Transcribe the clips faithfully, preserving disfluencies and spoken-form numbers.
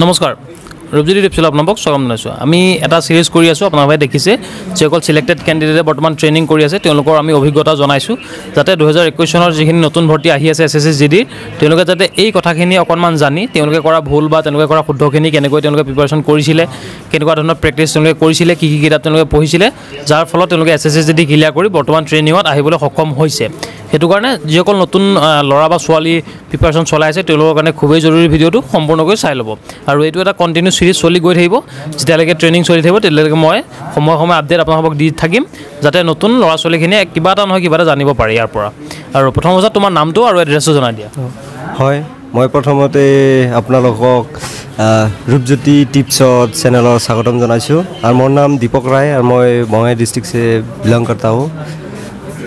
नमस्कार रुपज्योति टिप्स आपको स्वागत जानूँ। आम एट सीरीज कर अपना देखिसे जिसको सिलेक्टेड कैंडिडेटे बर्तमान ट्रेनिंग अभिज्ञता जाते दुहजार इक्कीस सनर जी नतुन भर्ती आस S S C G D जाते ये कथाखिनि अकणमान जानी भूल शुद्धखिनि के प्रिपेरेशन कर प्रेक्टिस की किताब पढ़िছিলে जार फलत S S C G D clear कर बर्तमान ट्रेनिंग सक्षम होइसे। हेतु कारण जिसको नतुन लड़ा छोवाली प्रिपेरेशन चलाने खूब जरूरी भिडिओ सम्पूर्णको चाइ लब और ये एटा कन्टिन्यू सीरीज चलि गई थी ट्रेनिंग चलि थी मैं समय समय आपडेट अपना दी थकिम जाते नतुन लड़ा छोवाली क्या ना क्या जानव पे यार। और प्रथम अवस्था तुम नाम और एड्रेसो जाना दिया है। मैं प्रथमते आपलोक रूपज्योति टिप्स चैनल स्वागतम जानाइछो और मोर नाम दीपक राय और मैं बंगाई डिस्ट्रिक्ट से बिलंग करता हूँ।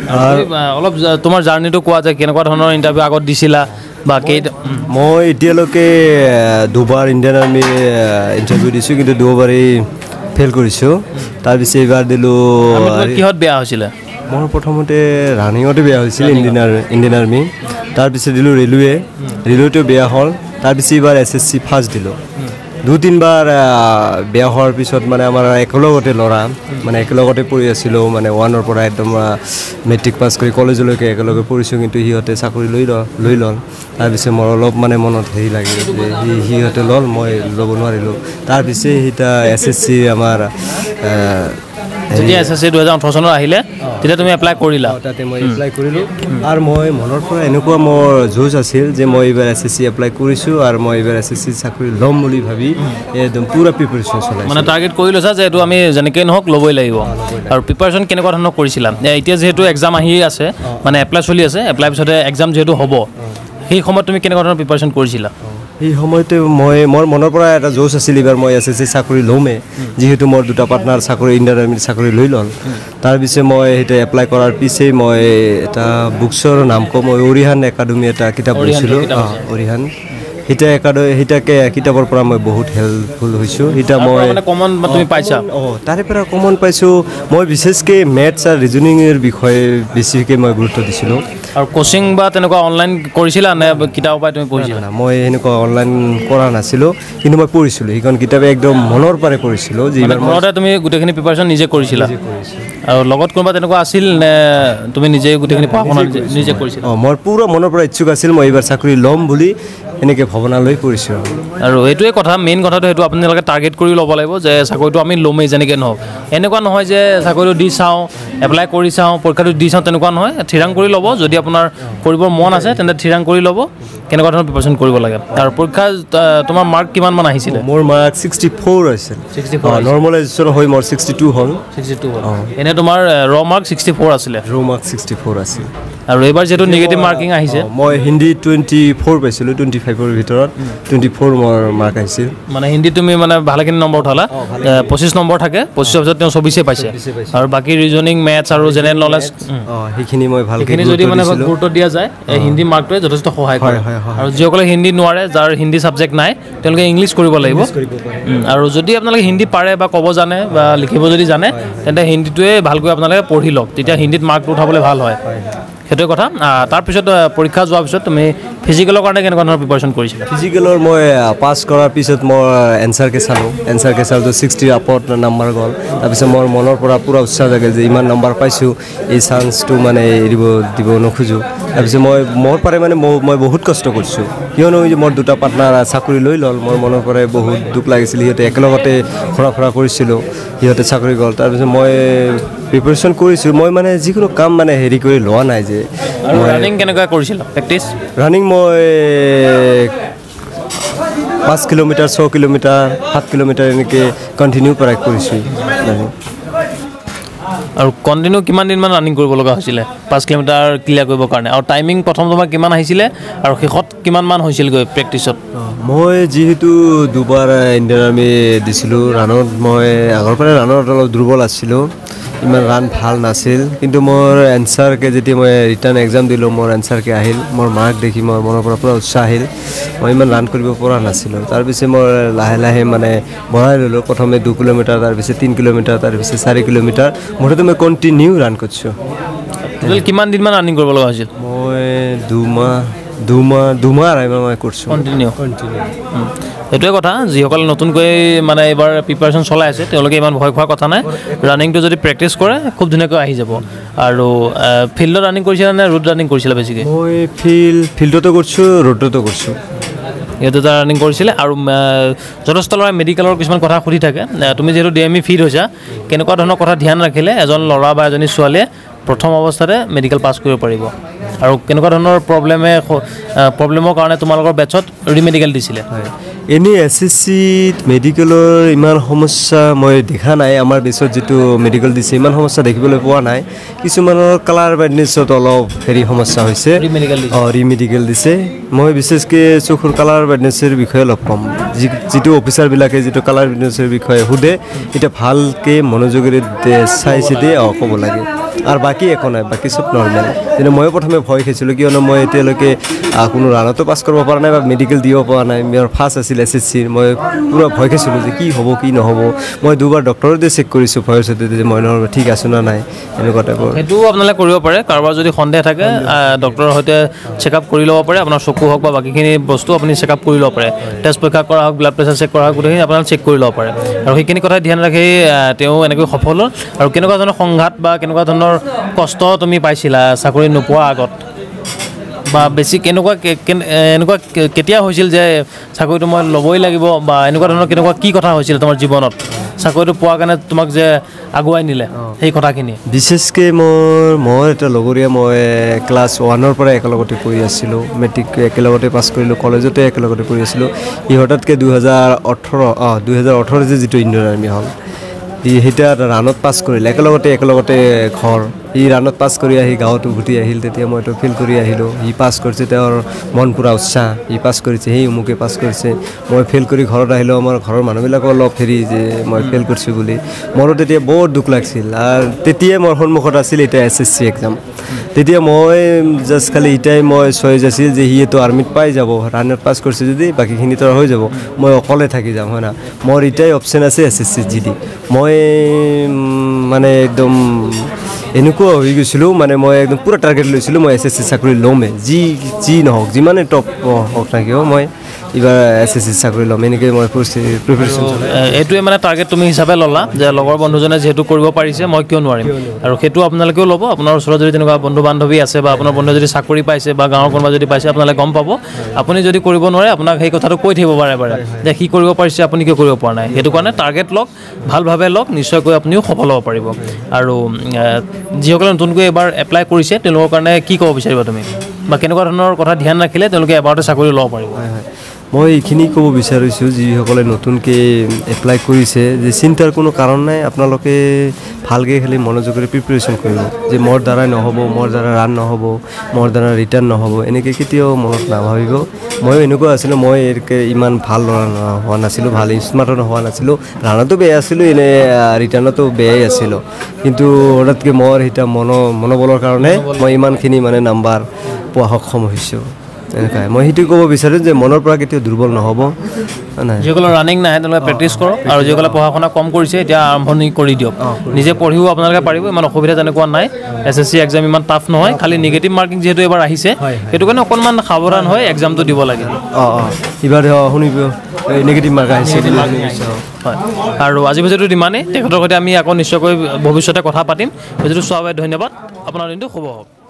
अलग तुम जार्नी तो क्या जाए के इंटरव्यू आगत दीला बाकी मैं इतिहालके दुबार इंडियन आर्मी इंटरव्यू दी कि दुबारे फेल कर दिलो किहत बेहद मोर प्रथमते रानिंगते बेहद इंडियन इंडियन आर्मी तार पे दिलो रेलवे रेलवे बेहद हल तार पे यार एस एस सी फार्ष्ट दिलो दो तीन बार बेहद हार पद मैं एक लड़ा मैं एक मैं ओवानर पर एकदम मेट्रिक पास कर कलेज पढ़ी कि सीहते चाकरी लै लल तार पे मोर अलग मैं मन हे लगे सीहते लल मैं लब नारिलो तार पे सीता एस एस सी आमार एस एस सी दुहजार ओठर सन तुम एप्लाई करा मैं एप्लाई और मैं मन पर एनेकुआ मोर जोश आसिल मैं यार एस एस सी एप्लाई और मैं यार एस एस सी चाकरी लम भाई एकदम पूरा प्रिपेरेशन चला मैं टार्गेट कर ला जानक नौ लब लगे और प्रिपेरेशन के इतना जीतने एग्जाम मैं एप्लाई चलि आस एप्लाई पे एग्जाम जी हम सही समय तुम के प्रिपेरेशन करा ये समयते मैं मोर मन पर जोश आसार मैं एस एस सी चाकरी लमे जीतु मोर दो पार्टनार चाकरी इंडियन आर्मी चाकरी लै लल तार पे मैं एप्लाई करार पीछे मैं एट बुक्सर नाम को मैं ओरिहान एकाडेमी एट किताब ओरिहान हिता हिताके किताबर पर मैं बहुत हेल्पफुल मैं कमन तुम पाइसा तारे पर कमन पाइस मैं विशेषके मैथ्स और रिजनिंग विषय बेसिके मैं गुरुत्व दिछिलो और कोचिंग बा तनेका ऑनलाइन करिसिला ना किताब पाइ तुम पढिसिला मैं हेनका ऑनलाइन करा नासिलो किन्तु मैं पढिसिलो इकन किताबे एकदम मनर पारे पढिसिलो जिबार मोरते तुम गुटेखिनि प्रिपरेशन निजे करिसिला और লগত কোনবা তনেকা আছিল তুমি নিজে গুটেখিনি পাহনা নিজে করিছিল অ মোর পুরো মনৰ পৰা ইচ্ছুক আছিল মই এবাৰ চাকৰি লম বুলি এনেকে ভাবনা লৈ কৰিছো। আৰু এইটোৱে কথা মেইন কথাটো হেতু আপোনালোকে টাৰ্গেট কৰি ল'ব লাগিব যে চাকৰিটো আমি লমেই যেনেকে নহওক এনেকুৱা নহয় যে চাকৰিটো দি চাও এপ্লাই কৰি চাও পৰীক্ষাটো দি চাও তেনেকুৱা নহয় ঠিৰাং কৰি ল'ব যদি আপোনাৰ কৰিব মন আছে তেন্তে ঠিৰাং কৰি ল'ব কেনেকুৱা ধৰণৰ প্ৰিপাৰেচন কৰিব লাগে। আৰু পৰীক্ষা তোমাৰ মাৰ্ক কিমান মান আহিছিল? মোৰ মাৰ্ক छियासठ আছিল छियासठ নৰমালাইজেচন হৈ মোৰ बासठ হ'ল बासठ হ'ল तुमार रो मार्क चौंसठ आছিলে रो मार्क चौंसठ आছিলে আৰু এবাৰ যেটো নেগেটিভ মাৰ্কিং আহিছে মই হিন্দি चौबीस পাইছিলো पঁচিশ এৰ ভিতৰত चौबीस মোৰ মাৰ্ক আহিছিল মানে হিন্দি তুমি মানে ভালখিনি নম্বৰ উঠালা पच्चीस নম্বৰ থাকে पच्चीस অফিচত তেওঁ चौबीस এ পাইছে আৰু বাকি ৰিজনিং ম্যাথছ আৰু জেনাৰেল নলেজ হিখিনি মই ভালখিনি যদি মানে গুৰুত্ব দিয়া যায় হিন্দি মাৰ্কটোৱে যথেষ্ট সহায় কৰে আৰু যিসকলে হিন্দি নোৱাৰে যাৰ হিন্দি সাবজেক্ট নাই তেওঁলোকে ইংলিছ কৰিব লাগিব আৰু যদি আপোনালোকে হিন্দি পাৰে বা ক'ব জানে বা লিখিব যদি জানে তেন্তে হিন্দিটোৱে ভালকৈ আপোনালোকে পঢ়ি লওক তেতিয়া হিন্দিত মাৰ্ক উঠাবলৈ ভাল হয়। हेटे कथा तारपिছত परीक्षा जोৱাৰ পিছত তুমি फिजिकल কাৰণে কেনেকুৱা ধৰণৰ প্ৰিপাৰেচন কৰিছিলা? फिजिकलৰ মই পাস কৰাৰ পিছত মই এনসাৰ কে চালো এনসাৰ কে চালো साठ আপত নাম্বাৰ গল তাৰপিছত মোৰ মনৰ পৰা পুৰা উৎসাহ লাগিল যে ইমান নাম্বাৰ পাইছো এই চান্সটো মানে এৰিব দিব নখোজো। তাৰপিছত মই মোৰ পাৰে মানে মই বহুত কষ্ট কৰিছো কিয়নো মোৰ দুটা পাৰ্টনাৰ চাকৰি লৈ লল মোৰ মনৰ পৰা বহুত দুখ লাগিছিল সিহঁতে একলগতে খৰা খৰা কৰিছিল সিহঁতে চাকৰি গল তাৰপিছত মই प्रिपेरेशन कर मैं मैं जिको कम मैं हेरी ला ना जे रानिंग प्रैक्टिस रानिंग मैं पाँच किलोमीटर छः किलोमीटर सात किलोमीटर इनके कन्टिन्यू प्राय और कन्टिन्यू कि रानिंग पाँच किलोमीटर क्लियर कर टाइमिंग प्रथम तुम कि और शेषत कि प्रैक्टिस मैं जीतु दुबार इंडियन आर्मी दिছিলোঁ रानत मैं आगरपे रानत अलग दुर्बल आছিলোঁ इन रान भल ना कि मोर एन्सार के जी मैं रिटार्न एग्जाम दिल मोर एन्सार के आहिल मोर मार्क देखी मैं मन पूरा उत्साह आहिल मैं इन रान नाছিলোঁ तार पे मैं लाहे लाहे मैं बढ़ाई ललो प्रथम दो किलोमीटर तार पे तीन किलोमीटर तार पे चार किलोमीटर मुठते मैं कन्टिन्यू रान कर मैं दुमाह Duma, Duma, I am Continue. Continue. এটোই কথা যিসকল নতুন কৈ মানে এবাৰ প্ৰিপাৰেচন চলাই আছে তেওঁলোকে ইমান ভয় খোৱা কথা নাই ৰানিংটো যদি প্ৰেক্টিছ কৰে খুব ধুনীয়াকৈ আহি যাব আৰু ফিল্ড ৰানিং কৰিছিলা না ৰোড ৰানিং কৰিছিলা বেছিকৈ মই ফিল্ড ফিল্ডটো কৰিছো ৰোডটো কৰিছো ইয়াতে ৰানিং কৰিছিলে আৰু জনস্থলৰ মেডিকেলৰ কিছমান কথা খুলি থাকে তুমি যেটো ডিএমই ফিট হৈছা কেনেকুৱা ধৰণৰ কথা ধ্যান ৰাখিলে এজন লৰা বা এজনী ছোৱালীয়ে প্ৰথম অৱস্থাতে মেডিকেল পাছ কৰিব পাৰিব আৰু কেনেকুৱা ধৰণৰ প্ৰব্লেমে প্ৰব্লেমৰ কাৰণে তোমালোকৰ বেচত ৰিমেডিকেল দিছিলে এনি এসএসসি মেডিকেলৰ ইমান সমস্যা মই দেখা নাই আমাৰ বেছত যেটো মেডিকেল দিছে ইমান সমস্যা দেখিবলৈ পোৱা নাই কিছুমানৰ কালাৰ ব্লাইণ্ডনেছত অলপ হেৰি সমস্যা হৈছে ৰিমেডিকেল দিছে মই বিশেষকৈ চকুৰ কালাৰ ব্লাইণ্ডনেছৰ বিষয়ে অলপ কম যেটো অফিচাৰ বিলাকে যেটো কালাৰ ব্লাইণ্ডনেছৰ বিষয়ে হুদে এটা ভালকৈ মনোযোগেৰে চাইছে দে ক'ব লাগে আর বাকি একো নাই বাকি সব নরমাল যেন মই প্রথমে ভয় খাইছিলো কিয়নো মই এতিয়ালৈকে কোনো ৰানতো পাছ কৰিব পৰা নাই বা মেডিকেল দিব পৰা নাই মোৰ ফাৰ্ষ্ট আছিল এসএসসিৰ মই পুৰা ভয় খাইছিলো যে কি হ'ব কি নহ'ব মই দুবাৰ ডক্টৰৰ দে চেক কৰিছো ভয়ৰ সৈতে যে মই নৰম ঠিক আছে না নাই এনেকুৱা টাইপৰ সেইটো আপোনালোকে কৰিব পাৰে কাৰোবাৰ যদি সন্দেহ থাকে ডক্টৰৰ সৈতে চেকআপ কৰি ল'ব পাৰে আপোনাৰ চকু হওক বা বাকিখিনি বস্তু আপুনি চেকআপ কৰি ল'ব পাৰে টেষ্ট পৰীক্ষা কৰা হওক ব্লাড প্ৰেছাৰ চেক কৰা হওক গোটেইখিনি আপোনাৰ চেক কৰি ল'ব পাৰে আৰু সেইখিনি কথা ধ্যান ৰাখি তেওঁ এনেকৈ সফল হ'ল আৰু কেনেকুৱা ধৰণৰ সংঘাত বা কেনেকুৱা ধৰণৰ কষ্ট তুমি পাইছিলা চাকৰি নোপোৱা আগত বা বেছি কেনেকুৱা এনেকুৱা কেতিয়া হৈছিল যে চাকৰিটো মই ল'বই লাগিব বা এনেকুৱা ধৰণৰ কেনেকুৱা কি কথা হৈছিল তোমাৰ জীৱনত চাকৰিটো পোৱাৰ কাৰণে তোমাক যে আগুৱাই নিলে সেই কথাখিনি বিশেষকৈ মোৰ মোৰ এটা লগৰীয়া মই ক্লাছ ওৱানৰ পৰা একেলগতে পঢ়ি আছিলোঁ মেট্ৰিক একেলগতে পাছ কৰিলোঁ কলেজতে একেলগতে পঢ়ি আছিলোঁ ই হঠাৎকৈ দুহেজাৰ ওঠৰ দুহেজাৰ ওঠৰ যে যিটো ইণ্ডিয়ান আৰ্মি হ'ল সেইটা ৰাণত পাছ কৰিলে একেলগতে একেলগতে ঘৰ ই ৰাণত পাছ কৰি আহি গাঁৱত উভতি আহিল তেতিয়া মইতো ফিল কৰি আহিলোঁ ই পাছ কৰিছে তেওঁৰ মন পূৰা উৎসাহ ই পাছ কৰিছে সেই উমুকে পাছ কৰিছে মই ফেইল কৰি ঘৰত আহিলোঁ আমাৰ ঘৰৰ মানুহবিলাকো অলপ হেৰি যে মই ফেইল কৰিছোঁ বুলি মোৰো তেতিয়া বহুত দুখ লাগিছিল আৰু তেতিয়াই মোৰ সন্মুখত আছিল এতিয়া এছ এছ চি এক্সাম তেতিয়া মই জাষ্ট খালি এটাই মই চইজ আছিল যে সিয়েতো আৰ্মিত পাই যাব ৰাণত পাছ কৰিছে যদি বাকীখিনি তাৰ হৈ যাব মই অকলে থাকি যাম হয় না মোৰ এটাই অপশ্যন আছে S S C G D মই মানে একদম এনেকুৱা হৈ গৈছিলোঁ মানে মই একদম পুৰা টাৰ্গেট লৈছিলোঁ মই এছ এছ চি চাকৰি ল'মেই যি যি নহওক যিমানে টপ হওক নাকি মই এইবাৰ এছ এছ চি চাকৰি ল'ম এনেকৈ মই প্ৰিপেৰেশ্যন এইটোৱে মানে টাৰ্গেট তুমি হিচাপে ল'লা যে লগৰ বন্ধুজনে যিহেতু কৰিব পাৰিছে মই কিয় নোৱাৰিম আৰু সেইটো আপোনালোকেও ল'ব আপোনাৰ ওচৰত যদি তেনেকুৱা বন্ধু বান্ধৱী আছে বা আপোনাৰ বন্ধুৱে যদি চাকৰি পাইছে বা গাঁৱৰ কোনোবা যদি পাইছে আপোনালোকে গম পাব আপুনি যদি কৰিব নোৱাৰে আপোনাক সেই কথাটো কৈ থাকিব পাৰে পাৰে যে সি কৰিব পাৰিছে আপুনি কিয় কৰিব পৰা নাই সেইটো কাৰণে টাৰ্গেট লওক ভালভাৱে লওক নিশ্চয়কৈ আপুনিও সফল হ'ব পাৰিব আৰু যিসকলে নতুনকৈ এবাৰ এপ্লাই কৰিছে তেওঁলোকৰ কাৰণে কি ক'ব বিচাৰিবা তুমি বা কেনেকুৱা ধৰণৰ কথা ধ্যান ৰাখিলে তেওঁলোকে এবাৰতে চাকৰি ল'ব পাৰিব মই এইখিনি ক'ব বিচাৰিছোঁ যিসকলে নতুনকৈ এপ্লাই কৰিছে যে চিন্তাৰ কোনো কাৰণ নাই আপোনালোকে ভালকৈ খালি মনোযোগেৰে প্ৰিপেৰেশ্যন কৰিব যে মোৰ দ্বাৰাই নহ'ব মোৰ দ্বাৰা ৰাণ নহ'ব মোৰ দ্বাৰা ৰিটাৰ্ণ নহ'ব এনেকৈ কেতিয়াও মনত নাভাবিব ময়ো এনেকুৱা আছিলোঁ মই ইমান ভাল হোৱা নাছিলোঁ ভাল স্মাৰ্টত হোৱা নাছিলোঁ ৰাণতো বেয়া আছিলোঁ এনে ৰিটাৰ্ণতো বেয়াই আছিলোঁ কিন্তু হঠাৎকৈ মোৰ এতিয়া মন মনোবলৰ কাৰণে মই ইমানখিনি মানে নাম্বাৰ পোৱা সক্ষম হৈছোঁ এনেকৈ মই সেইটো ক'ব বিচাৰোঁ যে মনৰ পৰা কেতিয়াও দুৰ্বল নহ'ব যিসকলৰ ৰানিং নাহে তেওঁলোকে প্ৰেক্টিছ কৰক আৰু যিসকলে পঢ়া শুনা কম কৰিছে এতিয়া আৰম্ভণি কৰি দিয়ক নিজে পঢ়িও আপোনালোকে পাৰিব ইমান অসুবিধা তেনেকুৱা নাই এছ এছ চি এক্সাম ইমান টাফ নহয় খালি নিগেটিভ মাৰ্কিং যিহেতু এবাৰ আহিছে সেইটো কাৰণে অকণমান সাৱধান হৈ এক্সামটো দিব লাগে অঁ অঁ এইবাৰ শুনিব নিগেটিভ মাৰ্ক আহিছে হয় আৰু আজিৰ ভিডিঅ'টো ইমানেই তেখেতৰ সৈতে আমি আকৌ নিশ্চয়কৈ ভৱিষ্যতে কথা পাতিম ভিডিঅ'টো চোৱাৰ বাবে ধন্যবাদ আপোনাৰ দিনটো শুভ হওক।